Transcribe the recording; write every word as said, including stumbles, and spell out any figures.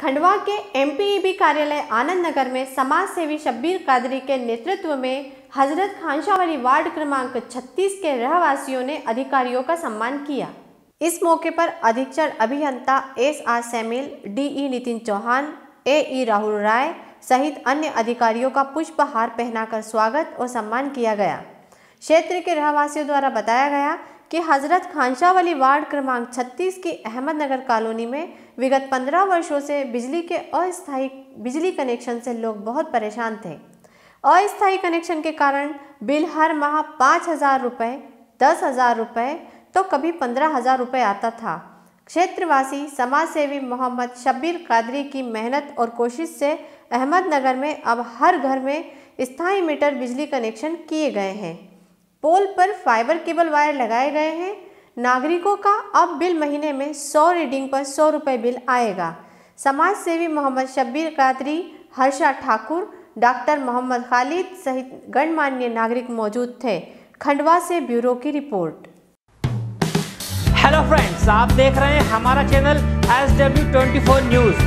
खंडवा के एमपीईबी कार्यालय आनंद नगर में समाज सेवी शब्बीर कादरी के नेतृत्व में हजरत खानशाहवाली वार्ड क्रमांक छत्तीस के रहवासियों ने अधिकारियों का सम्मान किया। इस मौके पर अधीक्षक अभियंता SR Samil, DE Nitin Chauhan, AE Rahul Rai सहित अन्य अधिकारियों का पुष्पहार पहनाकर स्वागत और सम्मान किया गया। क्षेत्र के रहवासियों द्वारा बताया गया कि हजरत खानशाहवाली वार्ड क्रमांक छत्तीस की अहमदनगर कॉलोनी में विगत पंद्रह वर्षों से बिजली के अस्थायी बिजली कनेक्शन से लोग बहुत परेशान थे। अस्थायी कनेक्शन के कारण बिल हर माह पाँच हज़ार रुपये, दस हज़ार रुपये तो कभी पंद्रह हज़ार रुपये आता था। क्षेत्रवासी समाज सेवी मोहम्मद शब्बीर कादरी की मेहनत और कोशिश से अहमदनगर में अब हर घर में स्थायी मीटर बिजली कनेक्शन किए गए हैं। पोल पर फाइबर केबल वायर लगाए गए हैं। नागरिकों का अब बिल महीने में सौ रीडिंग पर सौ रुपये बिल आएगा। समाज सेवी मोहम्मद शब्बीर कादरी, हर्षा ठाकुर, डॉक्टर मोहम्मद खालिद सहित गणमान्य नागरिक मौजूद थे। खंडवा से ब्यूरो की रिपोर्ट। हेलो फ्रेंड्स, आप देख रहे हैं हमारा चैनल एस डब्ल्यू चौबीस न्यूज़।